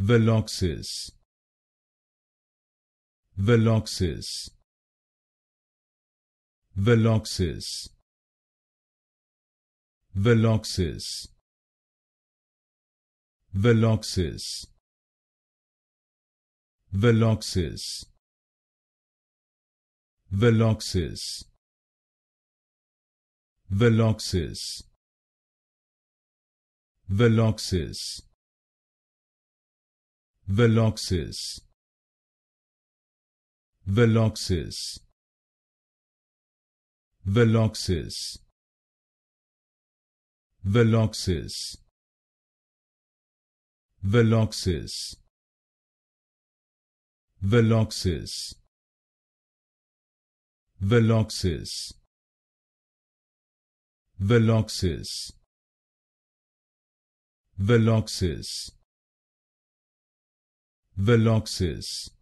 Veloxis. Veloxis. Veloxis. Veloxis. Veloxis. Veloxis. Veloxis. Veloxis. Veloxis. Veloxis. Veloxis. Veloxis. Veloxis. Veloxis. Veloxis. Veloxis. Veloxis. Veloxis. Veloxis.